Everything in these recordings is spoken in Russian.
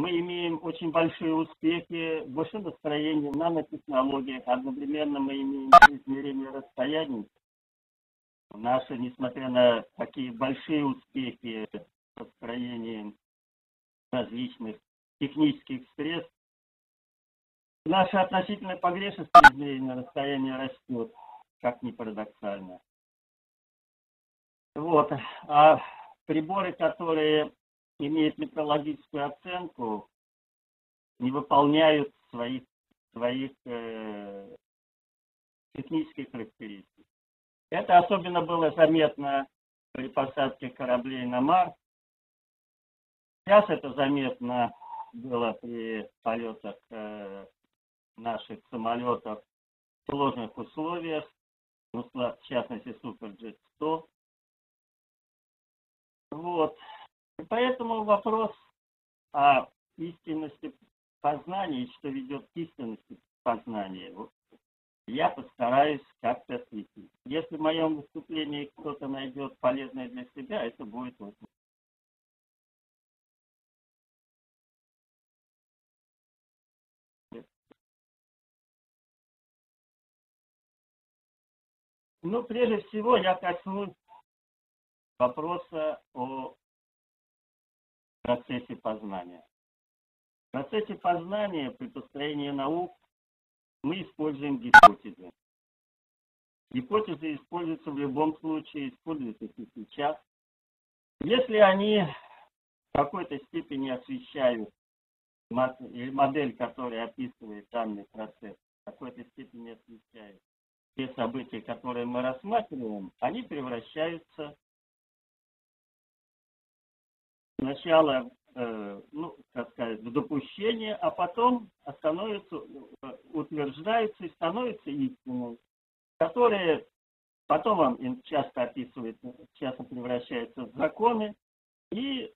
Мы имеем очень большие успехи в машиностроении, нанотехнологиях. Одновременно мы имеем измерение расстояний. Наши, несмотря на такие большие успехи в построении различных технических средств, наша относительная погрешность измерения расстояния растет, как ни парадоксально. Вот. А приборы, которые имеют метрологическую оценку, не выполняют своих технических характеристик. Это особенно было заметно при посадке кораблей на Марс. Сейчас это заметно было при полетах наших самолетов в сложных условиях, в частности Суперджет-100. Вот. И поэтому вопрос о истинности познания и что ведет к истинности познания, я постараюсь как-то осветить. Если в моем выступлении кто-то найдет полезное для себя, это будет очень. Ну, прежде всего, я коснусь вопроса о процессе познания. В процессе познания при построении наук мы используем гипотезы. Гипотезы используются в любом случае, используются и сейчас. Если они в какой-то степени освещают модель, которая описывает данный процесс, в какой-то степени освещает те события, которые мы рассматриваем, они превращаются сначала, ну, так сказать, в допущение, а потом становятся, утверждаются и становятся истиной, которые потом часто описываются, часто превращаются в законы, и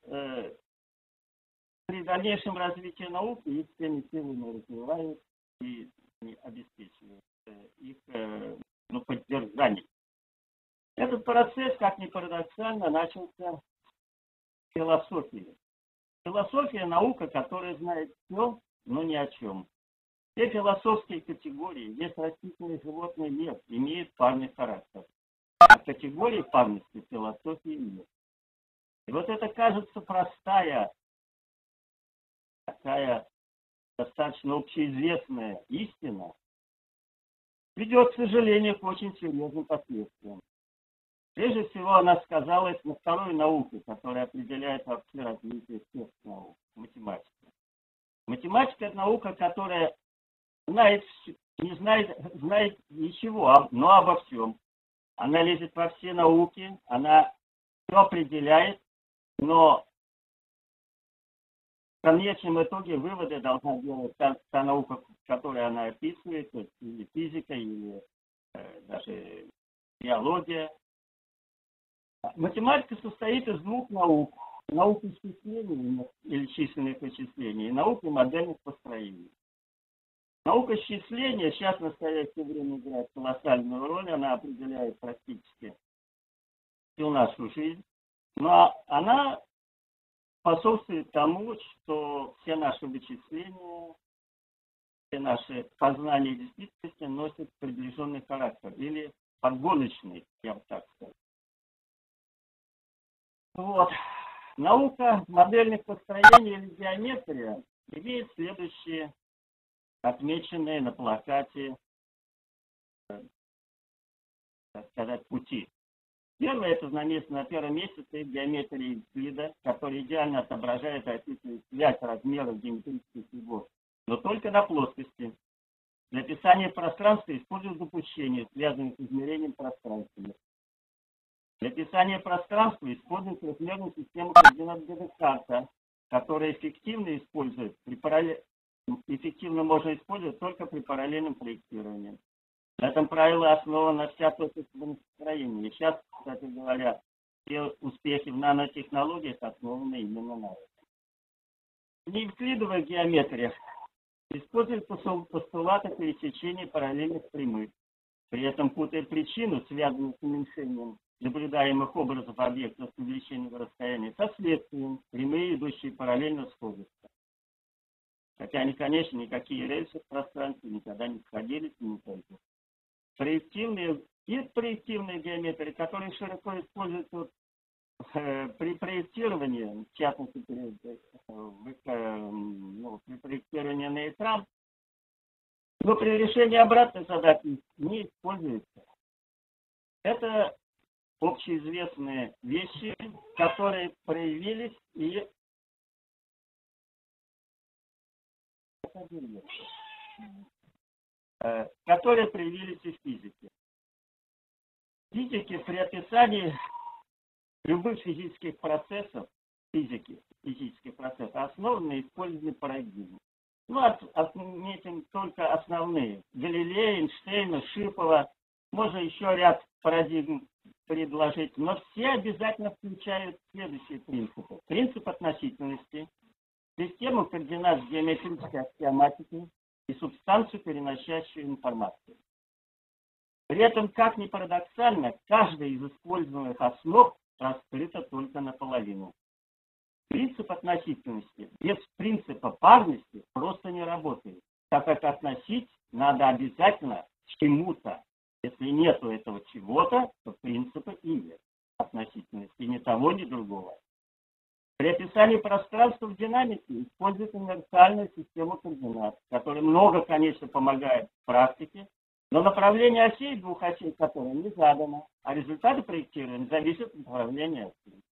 при дальнейшем развитии науки их всеми силами развивают и обеспечивают их поддержание. Этот процесс, как ни парадоксально, начался с философии. Философия – наука, которая знает все, но ни о чем. Все философские категории, есть растительные, животные, нет, имеют парный характер. А категории парности философии нет. И вот это, кажется, простая, такая достаточно общеизвестная истина, ведет, к сожалению, к очень серьезным последствиям. Прежде всего, она сказалась на второй науке, которая определяет вообще развитие всех наук – математика. Математика – это наука, которая не знает ничего, но обо всем. Она лезет во все науки, она все определяет, но в конечном итоге выводы должна делать та наука, которую она описывает, то есть или физика, или даже биология. Математика состоит из двух наук. Науки исчислений или численных вычислений, и науки модельных построений. Наука исчисления сейчас в настоящее время играет колоссальную роль, она определяет практически всю нашу жизнь, но она способствует тому, что все наши вычисления, все наши познания действительности носят приближенный характер или подгоночный, я бы так сказал. Вот. Наука модельных построений или геометрия имеет следующие отмеченные на плакате, так сказать, пути. Первое, это намечено на первом месте, стоит геометрия Евклида, которая идеально отображает и описывает связь размеров геометрических фигур, но только на плоскости. Для описания пространства используют допущения, связанные с измерением пространства. Для описания пространства используют трехмерную систему координат Декарта, которая эффективно можно использовать только при параллельном проектировании. На этом правило основано вся точечное строение. Сейчас, кстати говоря, все успехи в нанотехнологиях основаны именно на этом. Неевклидовая геометрия использует постулаты пересечения параллельных прямых, при этом путает причину, связанную с уменьшением наблюдаемых образов объекта с увеличением расстояния со следствием, прямые, идущие параллельно сходятся. Хотя они, конечно, никакие рельсы в пространстве никогда не сходились и не только. Есть проективные геометрии, которые широко используются при проектировании, в частности, при проектировании нейтрам, но при решении обратной задачи не используется. Это общеизвестные вещи, которые проявились и... которые проявились и в физике. Физики при описании любых физических процессов, основаны на использовании парадигмы. Ну, отметим только основные. Галилея, Эйнштейна, Шипова. Можно еще ряд парадигм предложить. Но все обязательно включают следующие принципы. Принцип относительности, систему координат геометрической аксиоматики и субстанцию, переносящую информацию. При этом, как ни парадоксально, каждая из используемых основ раскрыта только наполовину. Принцип относительности без принципа парности просто не работает, так как относить надо обязательно к чему-то. Если нету этого чего-то, то принципа и нет относительности ни того, ни другого. При описании пространства в динамике используется инерциальную систему координат, которая много, конечно, помогает в практике, но направление осей, двух осей, которые не задано, а результаты проектирования зависят от направления осей.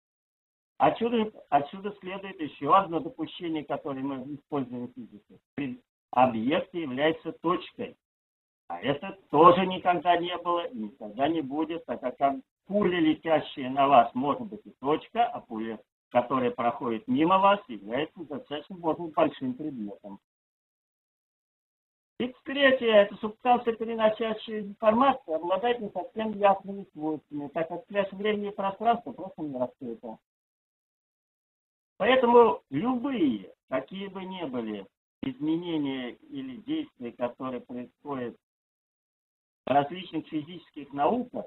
Отсюда следует еще одно допущение, которое мы используем в физике. Объект является точкой. А это тоже никогда не было и никогда не будет, так как пуля, летящая на вас, может быть и точка, а пуля, которая проходит мимо вас, является достаточно большим предметом. И третье, это субстанция, переносящая информацию, обладает не совсем ясными свойствами, так как связь времени и пространства просто не раскрыта. Поэтому любые, какие бы ни были изменения или действия, которые происходят в различных физических науках,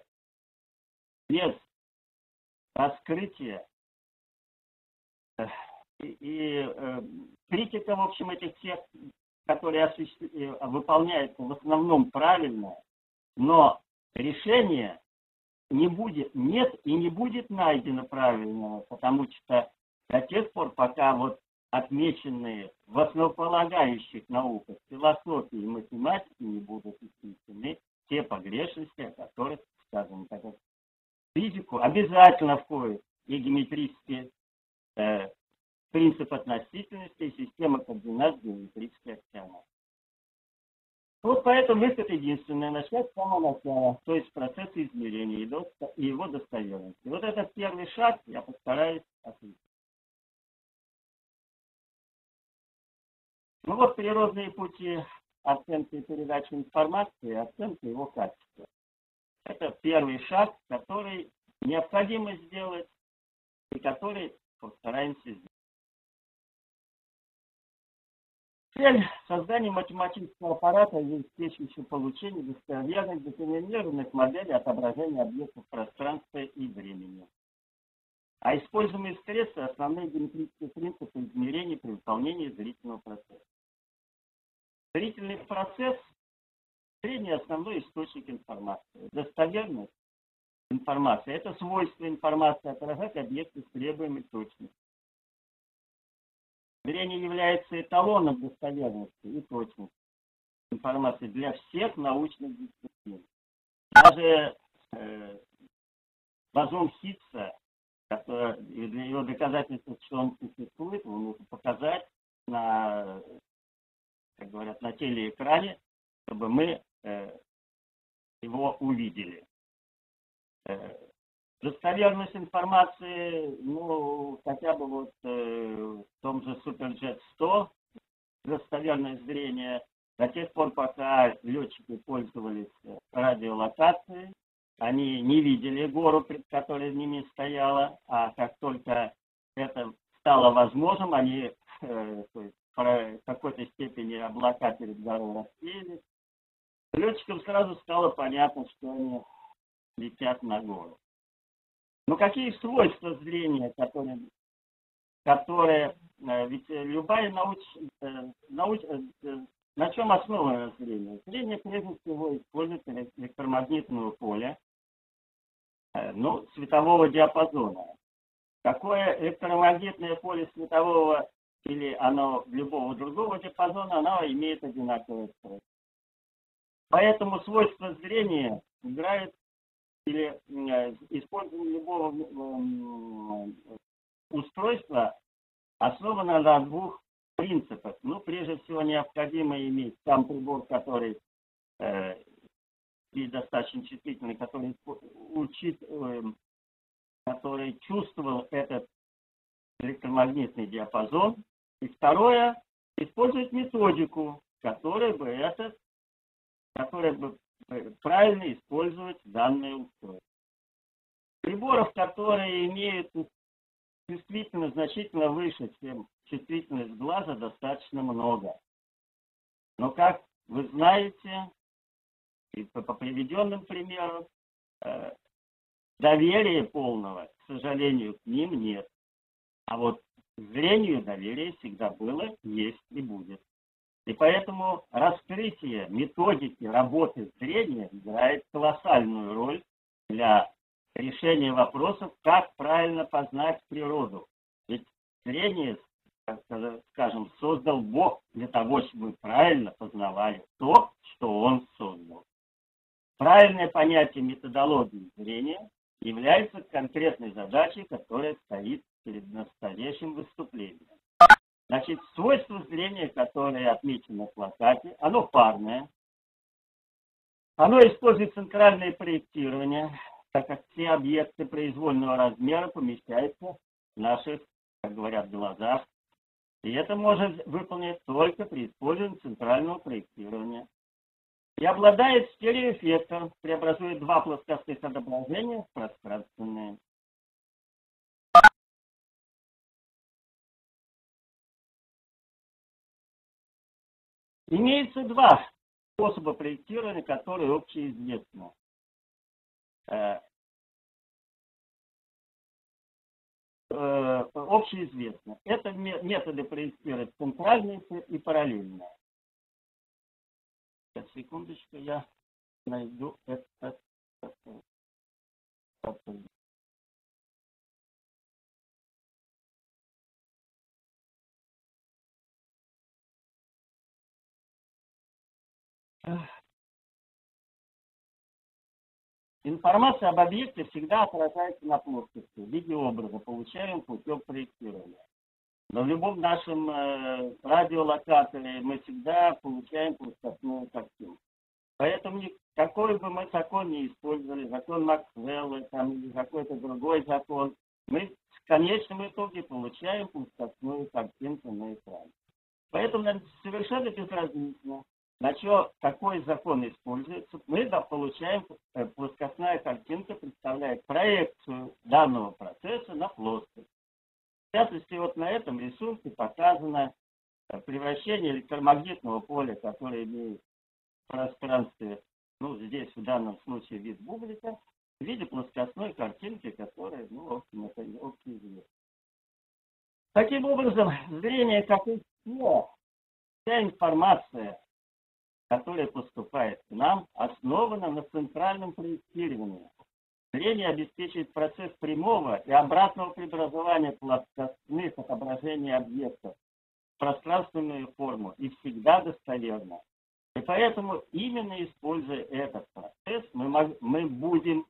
без раскрытия и критика, в общем, этих всех, которые выполняются в основном правильно, но решение не будет, нет и не будет найдено правильного, потому что до тех пор, пока вот отмеченные в основополагающих науках философии и математики не будут исключены те погрешности, о которых сказано. Так как в физику обязательно входит и геометрические принцип относительности и система координат геометрической аксиоматики. Вот поэтому выход единственный — начать с самого начала, то есть процесса измерения и его достоверности. Вот этот первый шаг я постараюсь осветить. Ну вот природные пути оценки и передачи информации, оценки его качества. Это первый шаг, который необходимо сделать и который постараемся сделать. Цель создания математического аппарата, обеспечивающего получение достоверных детерминированных моделей отображения объектов пространства и времени. А используемые средства — основные геометрические принципы измерений при выполнении зрительного процесса. Зрительный процесс — средний основной источник информации. Достоверность информации — это свойство информации отражать объекты с требуемой точностью. Зрение является эталоном достоверности и точности информации для всех научных дисциплин. Даже бозон Хиггса, для его доказательства, что он существует, его нужно показать на, как говорят, на телеэкране, чтобы мы его увидели. Достоверность информации, ну, хотя бы вот в том же Суперджет-100, достоверное зрение, до тех пор, пока летчики пользовались радиолокацией, они не видели гору, пред которой ними стояла, а как только это стало возможным, они в какой-то степени облака перед горой рассеялись. Летчикам сразу стало понятно, что они летят на гору. Но какие свойства зрения, которые Ведь любая на чем основано зрение? Зрение, прежде всего, использует электромагнитное поле, ну, светового диапазона. Какое электромагнитное поле светового или оно любого другого диапазона, оно имеет одинаковую скорость. Поэтому свойства зрения играют или использование любого устройства основано на двух принципах. Ну, прежде всего, необходимо иметь сам прибор, который и достаточно чувствительный, который чувствовал этот электромагнитный диапазон. И второе, использовать методику, которая бы правильно использовать данные устройства. Приборов, которые имеют чувствительность значительно выше, чем чувствительность глаза, достаточно много. Но, как вы знаете, и по приведенным примерам, доверия полного, к сожалению, к ним нет. А вот к зрению доверие всегда было, есть и будет. И поэтому раскрытие методики работы зрения играет колоссальную роль для решения вопросов, как правильно познать природу. Ведь зрение, скажем, создал Бог для того, чтобы правильно познавали то, что Он создал. Правильное понятие методологии зрения является конкретной задачей, которая стоит перед настоящим выступлением. Значит, свойство зрения, которое отмечено в плакате, оно парное. Оно использует центральное проектирование, так как все объекты произвольного размера помещаются в наших, как говорят, глазах. И это может выполнить только при использовании центрального проектирования. И обладает стереоэффектом, преобразует два плоскостных отображения в пространственные. Имеется два способа проектирования, которые общеизвестны. Общеизвестны. Это методы проектирования центральные и параллельные. Сейчас, секундочку, я найду это. Информация об объекте всегда отражается на плоскости в виде образа, получаемого путем проектирования. Но в любом нашем радиолокаторе мы всегда получаем плоскостную картину. Поэтому какой бы мы закон ни использовали, закон Максвелла или какой-то другой закон, мы в конечном итоге получаем плоскостную картинку на экране. Поэтому совершенно безразлично, на что какой закон используется, мы получаем плоскостная картинка, представляет проекцию данного процесса на плоскость. В частности, вот на этом рисунке показано превращение электромагнитного поля, которое имеет в пространстве, ну, здесь в данном случае вид бублика, в виде плоскостной картинки, которая, ну, общеизвестна. Таким образом, зрение, как и все, вся информация, которая поступает к нам, основана на центральном проектировании. Зрение обеспечивает процесс прямого и обратного преобразования плоскостных отображений объектов в пространственную форму и всегда достоверно. И поэтому, именно используя этот процесс, мы будем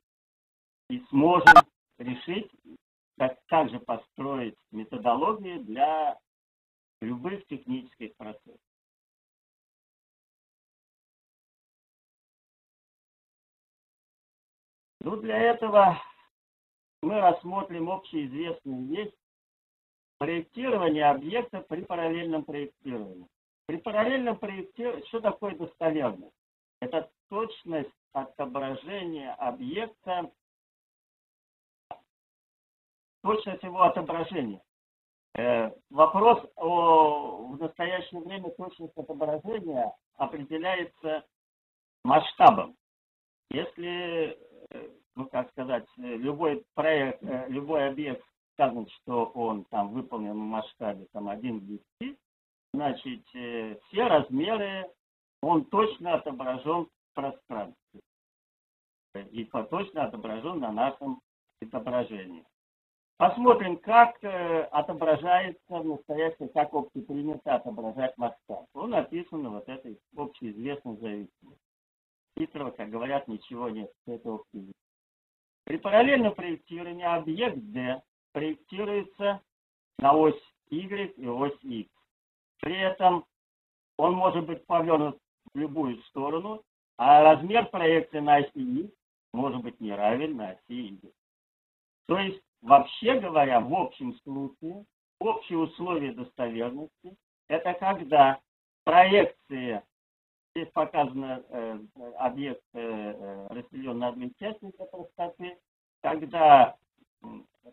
и сможем решить, как же построить методологию для любых технических процессов. Ну, для этого мы рассмотрим общеизвестную вещь проектирование объекта при параллельном проектировании. При параллельном проектировании, что такое достоверность? Это точность отображения объекта, точность его отображения. Вопрос в настоящее время точность отображения определяется масштабом. Если, ну, как сказать, любой объект скажем, что он там выполнен в масштабе там, 1 в 10, значит, все размеры, он точно отображен в пространстве. И точно отображен на нашем изображении. Посмотрим, как отображается в настоящем, как общепринято отображать масштаб. Он описан вот этой общеизвестной зависимостью. Хитрого, как говорят, ничего нет. Это общеизвестно. При параллельном проектировании объект D проектируется на ось Y и ось X. При этом он может быть повернут в любую сторону, а размер проекции на оси Y может быть не равен на оси Y. То есть, вообще говоря, в общем случае, общие условия достоверности – это когда проекции, здесь показано объект разделен на две части для простоты, когда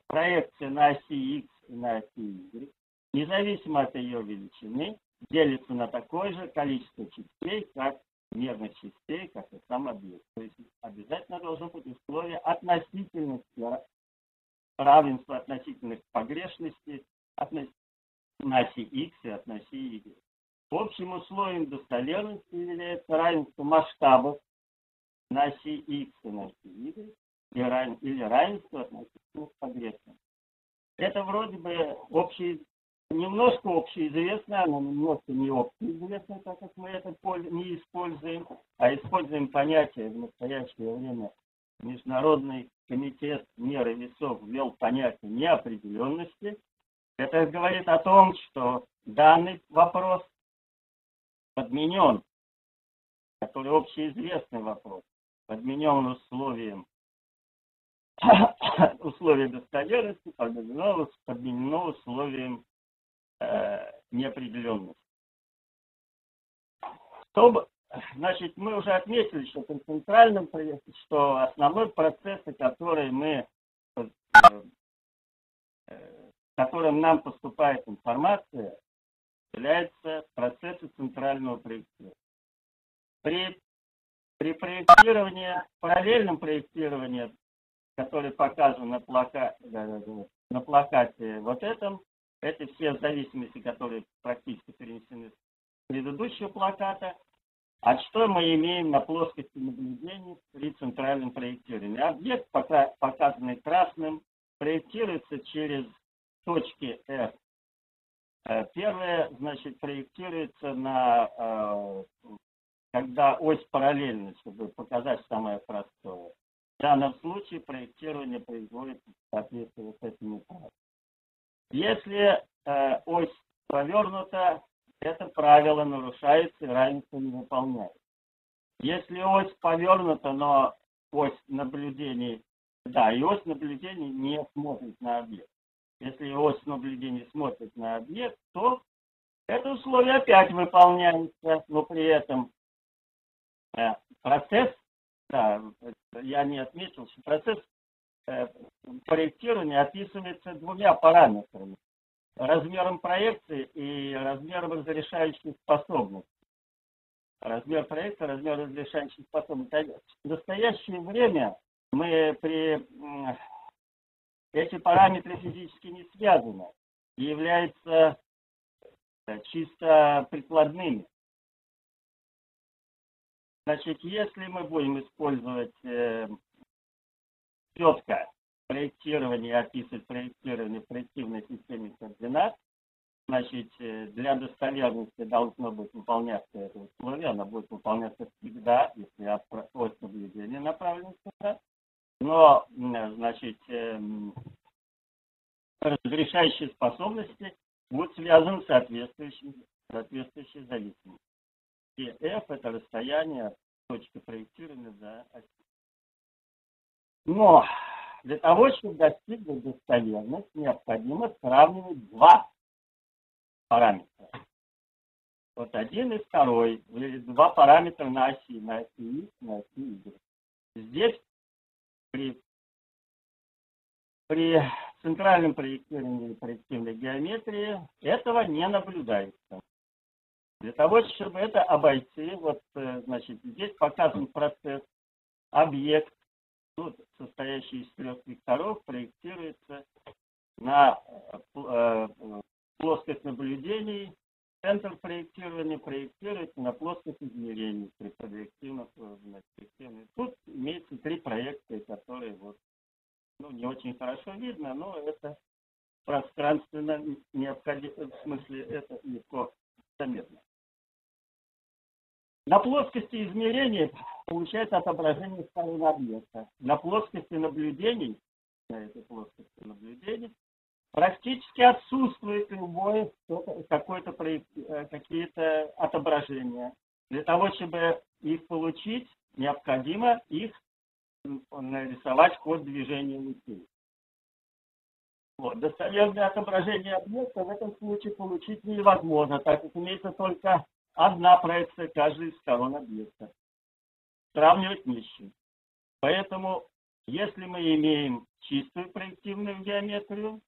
проекция на оси X и на оси Y, независимо от ее величины, делится на такое же количество частей, как мерных частей, как и сам объект. То есть обязательно должно быть условие относительности, равенства относительных погрешностей на оси X и на оси Y. Общим условием достоверности является равенство масштабов на оси X и на оси Y или равенство относительных погрешностей. Это вроде бы немножко общеизвестно, но немножко не общеизвестно, так как мы это не используем, а используем понятие в настоящее время. Международный комитет меры весов ввел понятие неопределенности. Это говорит о том, что данный вопрос подменен, который общеизвестный вопрос, подменен условием достоверности, подменено условием неопределенности. Чтобы, значит, мы уже отметили, что при центральном проекте, что основной процесс, которым нам поступает информация, является процессом центрального проектирования. При проектировании, параллельном проектировании, который показан на плакате вот этом, это все зависимости, которые практически перенесены с предыдущего плаката. А что мы имеем на плоскости наблюдения при центральном проектировании? Объект, показанный красным, проектируется через точки F. Первое, значит, проектируется на, когда ось параллельна, чтобы показать самое простое. В данном случае проектирование производится в соответствии с этими правилами. Если ось повернута, это правило нарушается и равенство не выполняется. Если ось повернута, но ось наблюдений, и ось наблюдений не смотрит на объект. Если ось наблюдений смотрит на объект, то это условие опять выполняется, но при этом процесс, я не отметил, что процесс проектирования описывается двумя параметрами. Размером проекции и размером разрешающей способности. Размер проекции, размер разрешающей способности. В настоящее время мы эти параметры физически не связаны и являются чисто прикладными. Значит, если мы будем использовать четко проектирование, описывать проектирование в проективной системе координат, значит, для достоверности должно будет выполняться это условие, оно будет выполняться всегда, если ось наблюдения направлена сюда. Но, значит, разрешающие способности будут связаны с соответствующей зависимостью. И F – это расстояние от точки проектирования до оси. Но для того, чтобы достигнуть достоверность, необходимо сравнивать два параметра. Вот один и второй, или два параметра на оси X, на оси Y. Здесь при центральном проектировании проективной геометрии этого не наблюдается. Для того, чтобы это обойти, вот, значит, здесь показан процесс, объект, состоящий из трех векторов, проектируется на плоскость наблюдений, центр проектирования проектируется на плоскость измерений при объективных значениях. Тут имеется три проекции, которые вот, ну, не очень хорошо видно, но это пространственно необходимо, в смысле это легко заметно. На плоскости измерений получается отображение сторон объекта. На плоскости наблюдений, на этой плоскости наблюдений, практически отсутствует любое какие-то отображения. Для того, чтобы их получить, необходимо их нарисовать в ход движения лучей. Вот. Достоверное отображение объекта в этом случае получить невозможно, так как имеется только одна проекция каждой из сторон объекта. Сравнивать не с чем. Поэтому, если мы имеем чистую проективную геометрию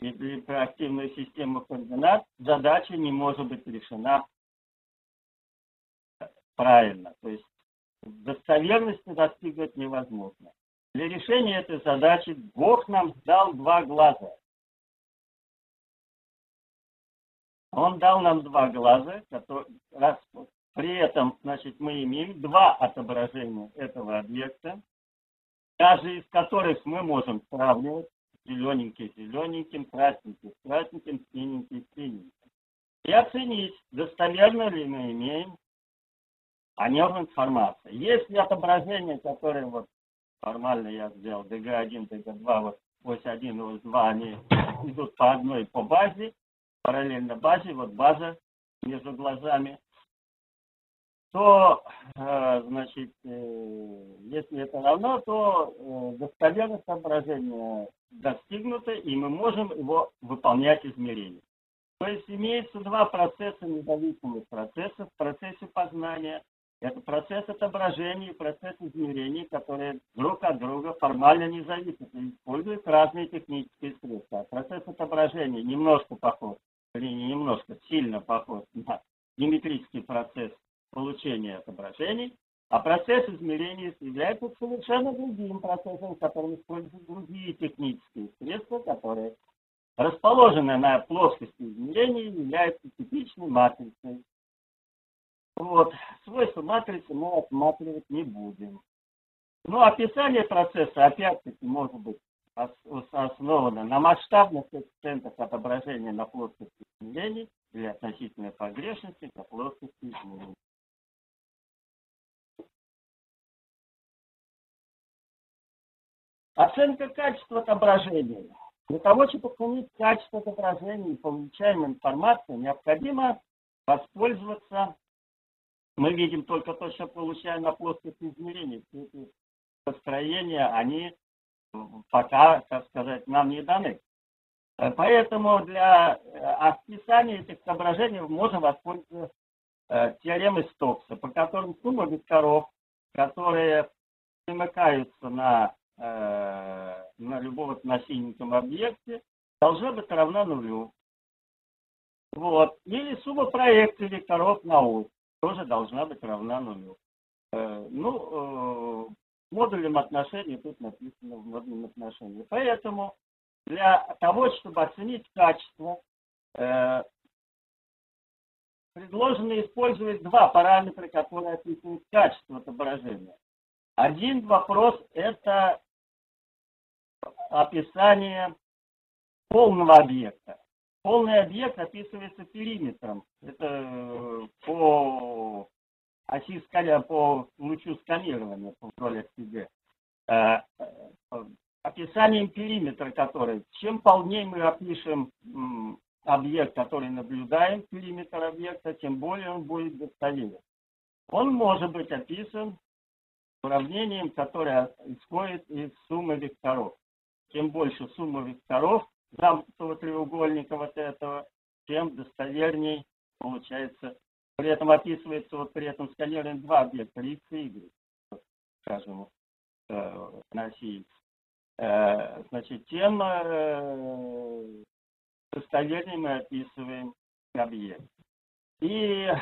или проективную систему координат, задача не может быть решена правильно. То есть достоверности достигнуть невозможно. Для решения этой задачи Бог нам дал два глаза. Он дал нам два глаза, при этом, значит, мы имеем два отображения этого объекта, каждый из которых мы можем сравнивать зелененький с зелененьким, красненький с красненьким, синенький с синеньким. И оценить, достоверно ли мы имеем о нем информацию. Если отображение, которое вот формально я сделал, ДГ1, ДГ2, вот ось 1, ось 2, они идут по одной по базе, параллельно базе, вот база между глазами, то, значит, если это равно, то достоверность отображения достигнута, и мы можем его выполнять измерение. То есть имеется два процесса, независимых процессов в процессе познания. Это процесс отображения и процесс измерений, которые друг от друга формально не зависят и используют разные технические средства. Процесс отображения немножко похож, или не немножко, сильно похож на геометрический процесс получения отображений, а процесс измерений является совершенно другим процессом, в котором используют другие технические средства, которые расположены на плоскости измерений, являются типичной матрицей. Вот, свойства матрицы мы осматривать не будем. Но описание процесса, опять-таки, может быть основано на масштабных коэффициентах отображения на плоскости измерений или относительной погрешности на плоскости измерений. Оценка качества отображения. Для того, чтобы оценить качество отображения и получаемой информации, необходимо воспользоваться. Мы видим только то, что получаем на плоскости измерений. Все эти построения, они пока, так сказать, нам не даны. Поэтому для описания этих отображений можно воспользоваться теоремой Стокса, по которым сумма векторов, которые примыкаются на любом синеньком объекте, должна быть равна нулю. Вот. Или сумма проекций векторов на ось тоже должна быть равна нулю. Ну, модулем отношений тут написано в модульном отношении. Поэтому для того, чтобы оценить качество, предложено использовать два параметра, которые описывают качество отображения. Один вопрос – это описание полного объекта. Полный объект описывается периметром. Это по оси сканирования, по лучу сканирования, по вдоль СТГ. Описанием периметра, который... Чем полнее мы опишем объект, который наблюдаем, периметр объекта, тем более он будет достоверен. Он может быть описан уравнением, которое исходит из суммы векторов. Чем больше сумма векторов замкнутого треугольника вот этого, тем достоверней получается. При этом описывается, вот при этом сканируем два объекта, X и Y, скажем, на оси X. Значит, тем достовернее мы описываем объект. И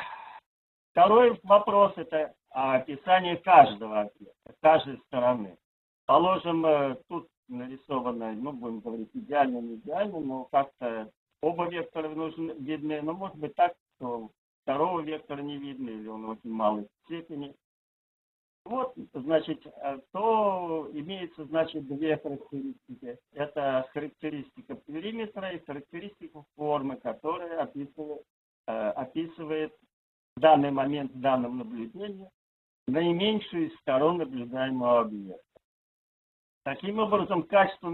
второй вопрос – это описание каждого объекта, каждой стороны. Положим, тут нарисованное, ну, будем говорить, идеально, не идеально, но как-то оба вектора нужны, видны, но может быть так, что второго вектора не видно, или он очень малой степени. Вот, значит, то имеется, значит, две характеристики. Это характеристика периметра и характеристика формы, которая описывает в данный момент, в данном наблюдении, наименьшую из сторон наблюдаемого объекта. Таким образом, качество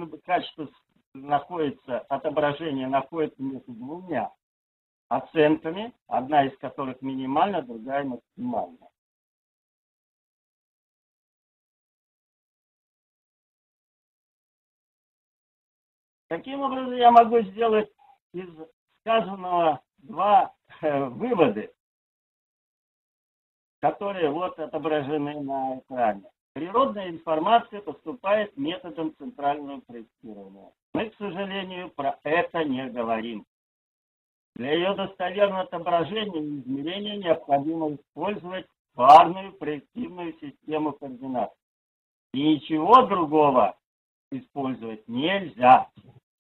находится, отображение находится между двумя оценками, одна из которых минимальна, другая максимальна. Таким образом, я могу сделать из сказанного два вывода, которые вот отображены на экране. Природная информация поступает методом центрального проектирования. Мы, к сожалению, про это не говорим. Для ее достоверного отображения и измерения необходимо использовать парную проективную систему координат. И ничего другого использовать нельзя.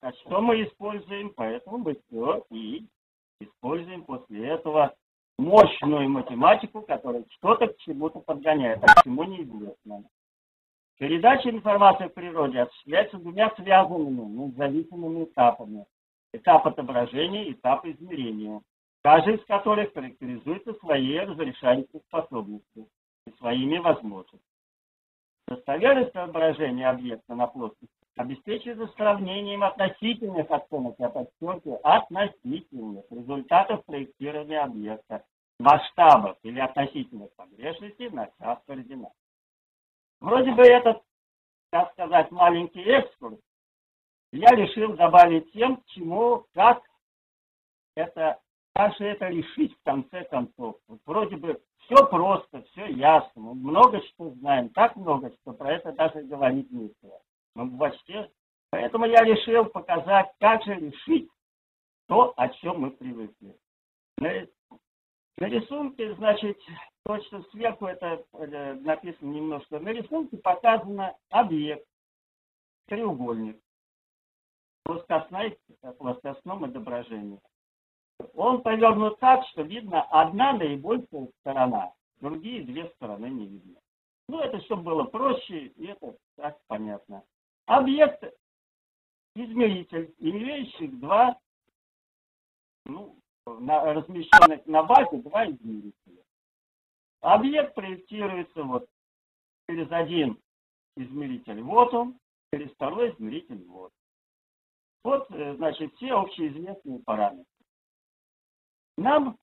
А что мы используем? Поэтому мы все и используем после этого мощную математику, которая что-то к чему-то подгоняет, а к чему неизвестно. Передача информации в природе осуществляется двумя связанными, но зависимыми этапами. Этап отображения, этап измерения, каждый из которых характеризуется своей разрешающей способностью и своими возможностями. Достоверность отображения объекта на плоскости обеспечивается сравнением относительных оценок, я подчеркиваю, относительных результатов проектирования объекта, масштабов или относительных погрешностей на час координат. Вроде бы этот, так сказать, маленький экскурс я решил добавить тем, к чему, как же это решить в конце концов. Вот вроде бы все просто, все ясно, мы много что знаем, так много, что про это даже говорить нельзя. Поэтому я решил показать, как же решить то, о чем мы привыкли. На рисунке, значит, то, что сверху, это написано немножко, на рисунке показано объект, треугольник, в плоскостном изображении. Он повернут так, что видно одна наибольшая сторона, другие две стороны не видно. Ну, это чтобы было проще, и это так понятно. Объект измеритель, имеющий два, ну, размещенных на базе два измерителя. Объект проектируется вот через один измеритель, вот он, через второй измеритель, вот. Вот, значит, все общеизвестные параметры. Нам,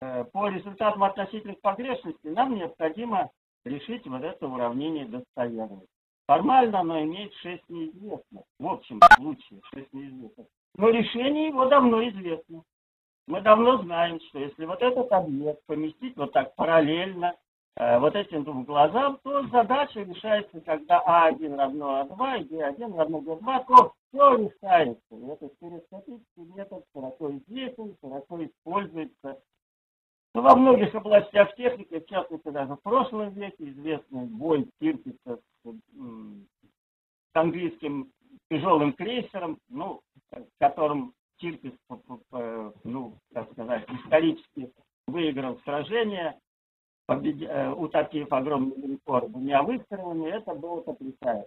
по результатам относительных погрешностей, нам необходимо решить вот это уравнение достоверности. Формально оно имеет 6 неизвестных, в общем случае 6 неизвестных. Но решение его давно известно. Мы давно знаем, что если вот этот объект поместить вот так параллельно вот этим двум глазам, то задача решается, когда А1 равно А2 и Д1 равно Д2, то все решается. Это стереоскопический метод широко известен, широко используется. Но во многих областях техники, в частности даже в прошлом веке, известный бой Тирпица с английским тяжелым крейсером, ну, которым Тирпиц, ну, так сказать, исторически выиграл сражение, утопив огромный линкор двумя выстрелами, это было потрясение.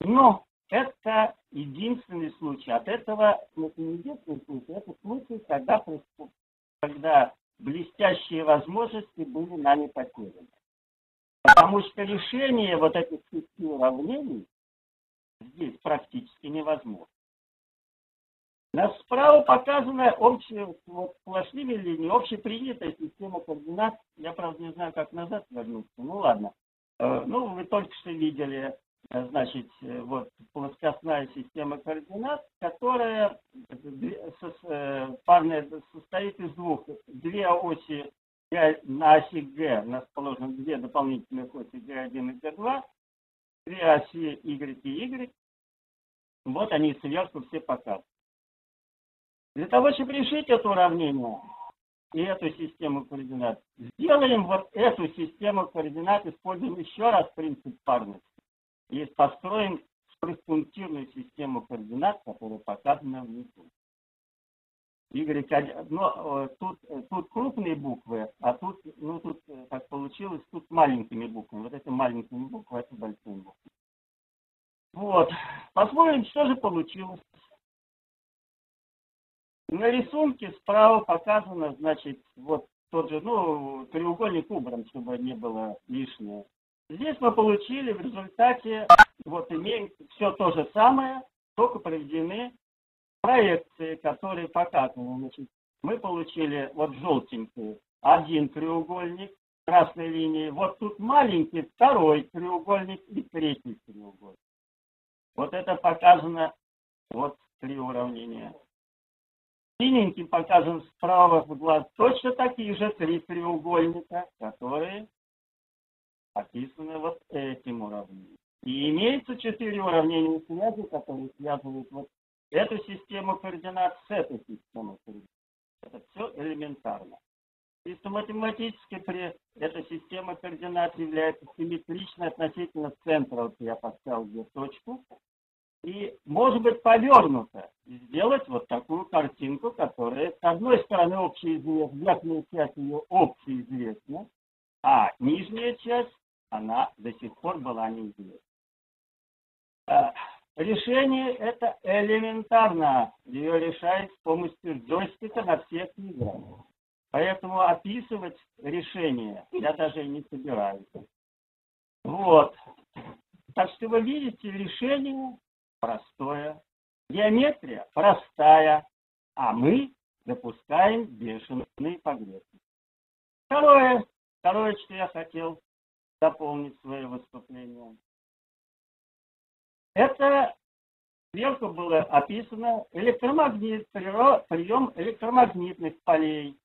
Но это единственный случай. От этого, это не единственный случай, это случай, когда блестящие возможности были нами потеряны. Потому что решение вот этих шести уравнений здесь практически невозможно. Справа показана вот, сплошными линиями общепринятая система координат. Я, правда, не знаю, как назад вернуться. Ну, ладно. Ну, вы только что видели, значит, вот плоскостная система координат, которая парная состоит из двух. Две оси на оси Г, у нас положено две дополнительных оси Г1 и Г2, две оси Y и Y. Вот они сверху все показаны. Для того, чтобы решить это уравнение и эту систему координат, сделаем вот эту систему координат, используем еще раз принцип парности и построим проскунтирую систему координат, которая показана внизу. Но тут крупные буквы, а тут, ну тут как получилось, тут маленькими буквами. Вот это маленькими буквами, а это большими буквами. Вот. Посмотрим, что же получилось. На рисунке справа показано, значит, вот тот же, ну, треугольник убран, чтобы не было лишнего. Здесь мы получили в результате, вот имеем все то же самое, только проведены проекции, которые показаны. Значит, мы получили вот желтенький один треугольник красной линии, вот тут маленький второй треугольник и третий треугольник. Вот это показано, вот три уравнения. Синеньким показан справа в глаз точно такие же три треугольника, которые описаны вот этим уравнением. И имеется четыре уравнения связи, которые связывают вот эту систему координат с этой системой координат. Это все элементарно. Чисто математически эта система координат является симметричной относительно центра. Вот я поставил где точку. И может быть повернуто и сделать вот такую картинку, которая с одной стороны общеизвестна, верхняя часть ее общеизвестна, а нижняя часть, она до сих пор была неизвестна. Решение это элементарно, ее решает с помощью джойстика на всех играх. Поэтому описывать решение я даже не собираюсь. Вот. Так что вы видите решение. Простое. Геометрия простая, а мы допускаем бешеные погрешности. Второе, что я хотел дополнить свое выступление. Это сверху было описано прием электромагнитных полей.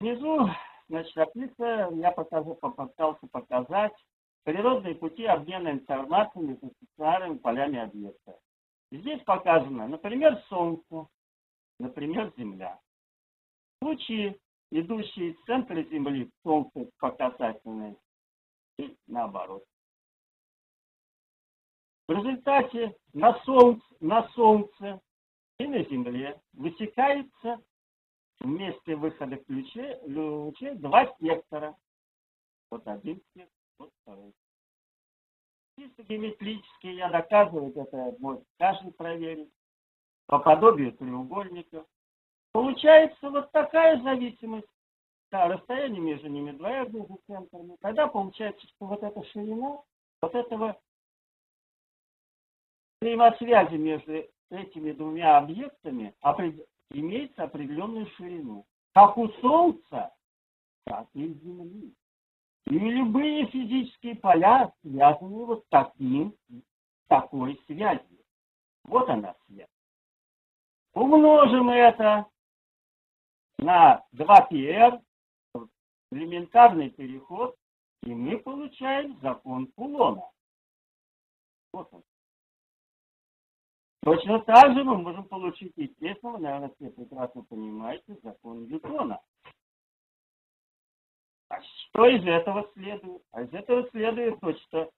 Внизу, значит, описано, я попытался показать природные пути обмена информацией между стационарными полями объекта. Здесь показано, например, Солнце, например, Земля. Лучи, идущие из центра Земли, Солнце по касательной, и наоборот. В результате на Солнце и на Земле высекается вместе выхода лучей два спектра. Вот один спектр. Вот второй. Чисто геометрически я доказываю, это может каждый проверить, по подобию треугольников. Получается вот такая зависимость, да, расстояние между ними двоякими центрами. Тогда получается, что вот эта ширина, вот этого взаимосвязи между этими двумя объектами имеется определенную ширину. Как у Солнца, так и у Земли. И любые физические поля связаны вот такой связью. Вот она связь. Умножим это на 2πr, элементарный переход, и мы получаем закон Кулона. Вот он. Точно так же мы можем получить, естественно, вы, наверное, все прекрасно понимаете, закон Детона. А что из этого следует? А из этого следует то, что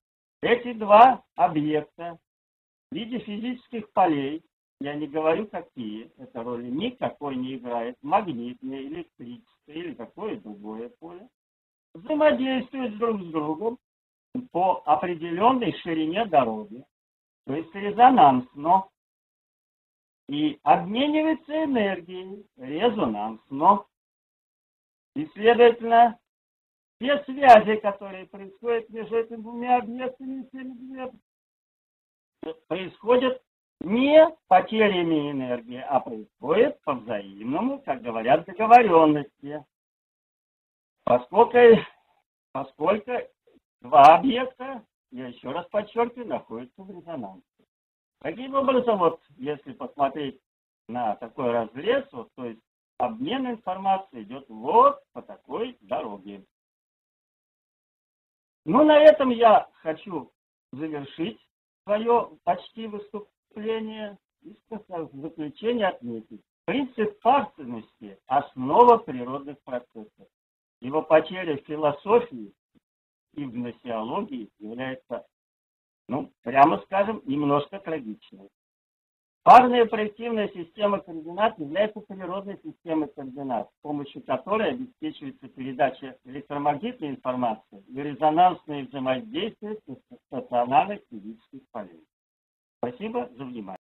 эти два объекта в виде физических полей, я не говорю какие, это роли никакой не играет, магнитное, электрическое или какое другое поле, взаимодействуют друг с другом по определенной ширине дороги, то есть резонансно, и обмениваются энергией резонансно, и, следовательно, те связи, которые происходят между этими двумя объектами, происходят не потерями энергии, а происходят по взаимному, как говорят, договоренности. Поскольку два объекта, я еще раз подчеркиваю, находятся в резонансе. Таким образом, вот если посмотреть на такой разрез, вот, то есть обмен информацией идет вот по такой дороге. Ну, на этом я хочу завершить свое почти выступление и в заключение отметить. Принцип парственности – основа природных процессов. Его потеря в философии и в гносеологии является ну, прямо скажем, немножко трагичной. Парная проективная система координат является природной системой координат, с помощью которой обеспечивается передача электромагнитной информации и резонансные взаимодействия стационарных физических полей. Спасибо за внимание.